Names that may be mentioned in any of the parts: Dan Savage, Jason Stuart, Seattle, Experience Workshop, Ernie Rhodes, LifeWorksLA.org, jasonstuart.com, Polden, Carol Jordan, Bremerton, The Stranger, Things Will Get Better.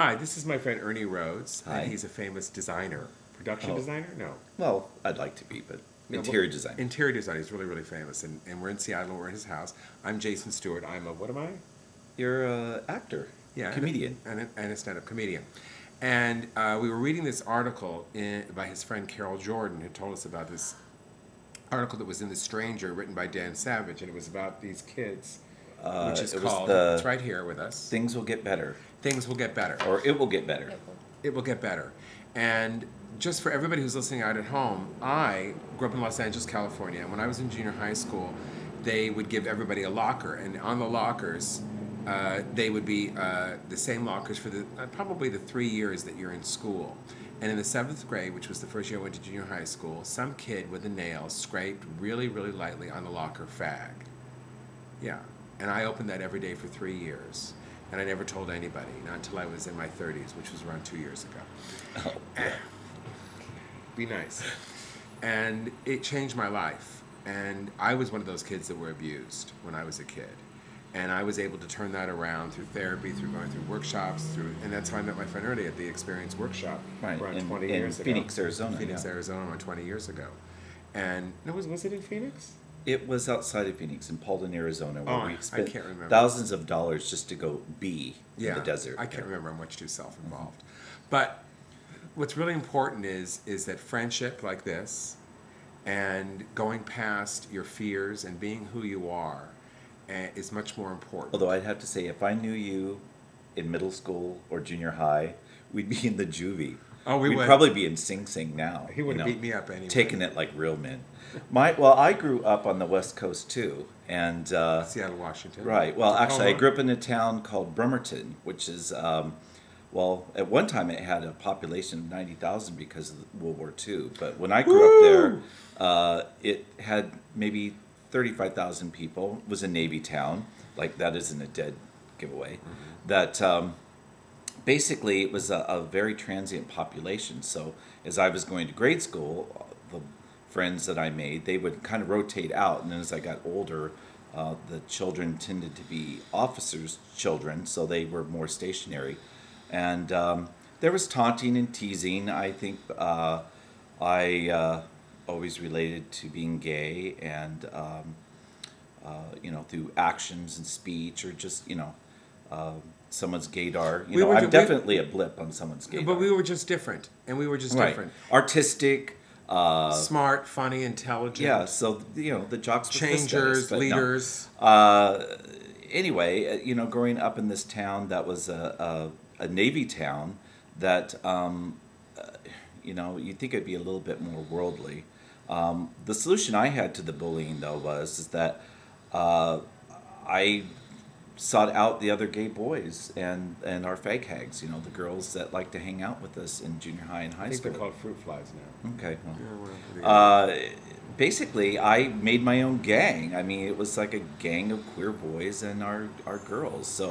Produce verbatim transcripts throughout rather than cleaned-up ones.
Hi, this is my friend Ernie Rhodes. Hi. And he's a famous designer. Production oh. designer? No. Well, I'd like to be, but interior no, well, designer. Interior designer. He's really, really famous. And, and we're in Seattle. We're in his house. I'm Jason Stuart. I'm a, what am I? You're an actor. Yeah. Comedian. And a, and a stand-up comedian. And uh, we were reading this article in, by his friend Carol Jordan, who told us about this article that was in The Stranger, written by Dan Savage, and it was about these kids, uh, which is it called, was the, it's right here with us. Things Will Get Better. Things Will Get Better. Or It Will Get Better. It Will Get Better. And just for everybody who's listening out at home, I grew up in Los Angeles, California, and when I was in junior high school, they would give everybody a locker, and on the lockers, Uh, they would be uh, the same lockers for the uh, probably the three years that you're in school. And in the seventh grade, which was the first year I went to junior high school, some kid with a nail scraped really, really lightly on the locker fag. Yeah. And I opened that every day for three years. And I never told anybody, not until I was in my thirties, which was around two years ago. Oh, yeah. Be nice. And it changed my life. And I was one of those kids that were abused when I was a kid. And I was able to turn that around through therapy, through going through workshops, through, and that's how I met my friend Ernie at the Experience Workshop right. around in, twenty in years Phoenix, ago. Arizona, Phoenix, yeah. Arizona, around twenty years ago. And no, was was it in Phoenix? It was outside of Phoenix in Polden, Arizona, where oh, we spent I can't remember. thousands of dollars just to go be yeah, in the desert. I can't yeah. remember. I'm much too self-involved. Mm-hmm. But what's really important is is that friendship like this, and going past your fears and being who you are, is much more important. Although I'd have to say, if I knew you in middle school or junior high, we'd be in the juvie. Oh, we we'd would. probably be in Sing Sing now. He would you know, beat me up anyway. Taking it like real men. My well, I grew up on the West Coast too, and uh, Seattle, Washington. Right. Well, actually, I grew up in a town called Bremerton, which is um, well, at one time it had a population of ninety thousand because of World War Two. But when I grew Woo! up there, uh, it had maybe thirty-five thousand people, was a Navy town, like that isn't a dead giveaway, mm-hmm. that um, basically it was a, a very transient population. So as I was going to grade school, the friends that I made, they would kind of rotate out, and then as I got older, uh, the children tended to be officers' children, so they were more stationary. And um, there was taunting and teasing. I think uh, I... Uh, always related to being gay, and um, uh, you know, through actions and speech, or just you know, uh, someone's gaydar. You we know, I'm ju- definitely we, a blip on someone's gaydar. But we were just different, and we were just right. different. Artistic, uh, smart, funny, intelligent. Yeah. So you know, the jocks, changers, the leaders. No. Uh, anyway, you know, growing up in this town that was a a, a Navy town, that um, uh, you know, you'd think it'd be a little bit more worldly. Um, the solution I had to the bullying, though, was is that uh, I sought out the other gay boys and, and our fag hags, you know, the girls that like to hang out with us in junior high and high school. I think school. They're called fruit flies now. Okay. Well, uh, basically, I made my own gang. I mean, it was like a gang of queer boys and our, our girls. So,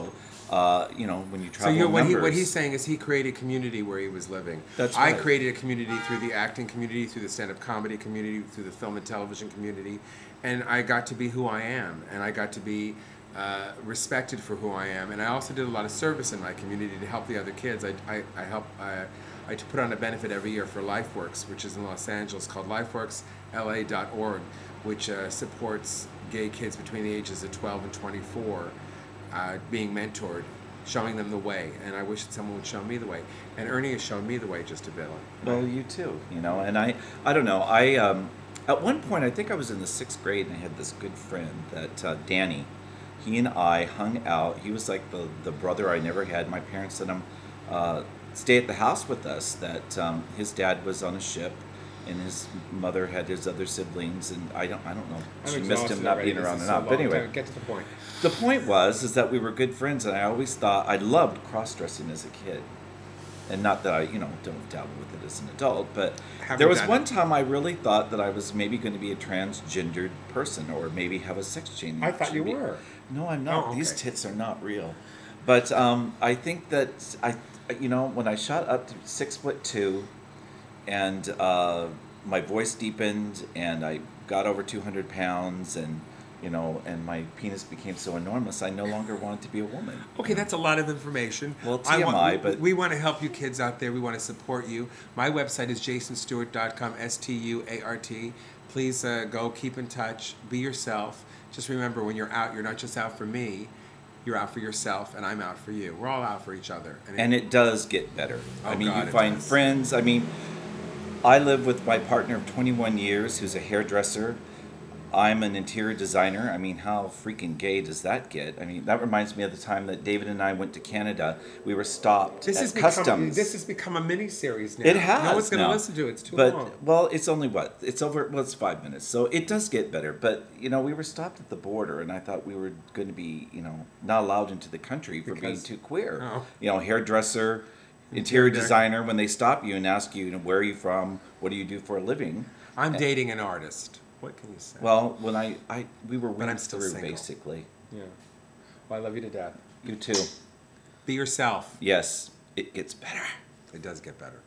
uh, you know, when you travel so, you know, what, numbers, he, what he's saying is he created community where he was living. That's right. I created a community through the acting community, through the stand-up comedy community, through the film and television community, and I got to be who I am, and I got to be uh, respected for who I am, and I also did a lot of service in my community to help the other kids. I, I, I helped, I, I put on a benefit every year for LifeWorks, which is in Los Angeles, called LifeWorks L A dot org, which uh, supports gay kids between the ages of twelve and twenty-four. Uh, being mentored, showing them the way, and I wish that someone would show me the way. And Ernie has shown me the way just a bit. Well, you too, you know. And I, I don't know. I um, at one point, I think I was in the sixth grade, and I had this good friend that uh, Danny. He and I hung out. He was like the the brother I never had. My parents let him uh, stay at the house with us. That um, his dad was on a ship, and his mother had his other siblings, and I don't, I don't know. She I'm missed him not already. being around enough. So but anyway, get to the point. The point was is that we were good friends, and I always thought I loved cross-dressing as a kid, and not that I, you know, don't dabble with it as an adult. But Haven't there was one it. time I really thought that I was maybe going to be a transgendered person, or maybe have a sex change. I thought you be. were. No, I'm not. Oh, okay. These tits are not real. But um, I think that I, you know, when I shot up to six foot two. And uh, my voice deepened, and I got over two hundred pounds, and you know, and my penis became so enormous, I no longer wanted to be a woman. Okay, that's a lot of information. Well, T M I, I want, but... We, we want to help you kids out there. We want to support you. My website is jason stuart dot com, S T U A R T. Please uh, go, keep in touch, be yourself. Just remember, when you're out, you're not just out for me. You're out for yourself, and I'm out for you. We're all out for each other. And it, and it does get better. Oh, I mean, God, you find does. friends. I mean, I live with my partner of twenty-one years who's a hairdresser. I'm an interior designer. I mean, how freaking gay does that get? I mean, that reminds me of the time that David and I went to Canada. We were stopped this at has customs. Become, this has become a mini-series now. It has. No one's going to listen to it. It's too but, long. Well, it's only what? It's over, well, it's five minutes. So it does get better. But, you know, we were stopped at the border, and I thought we were going to be, you know, not allowed into the country for because, being too queer. Oh. You know, hairdresser, interior, interior designer, when they stop you and ask you, you know, where are you from? What do you do for a living? I'm and, dating an artist. What can you say? Well, when I, I we were but I'm still through, single. basically. Yeah. Well, I love you to death. You too. Be yourself. Yes. It gets better. It does get better.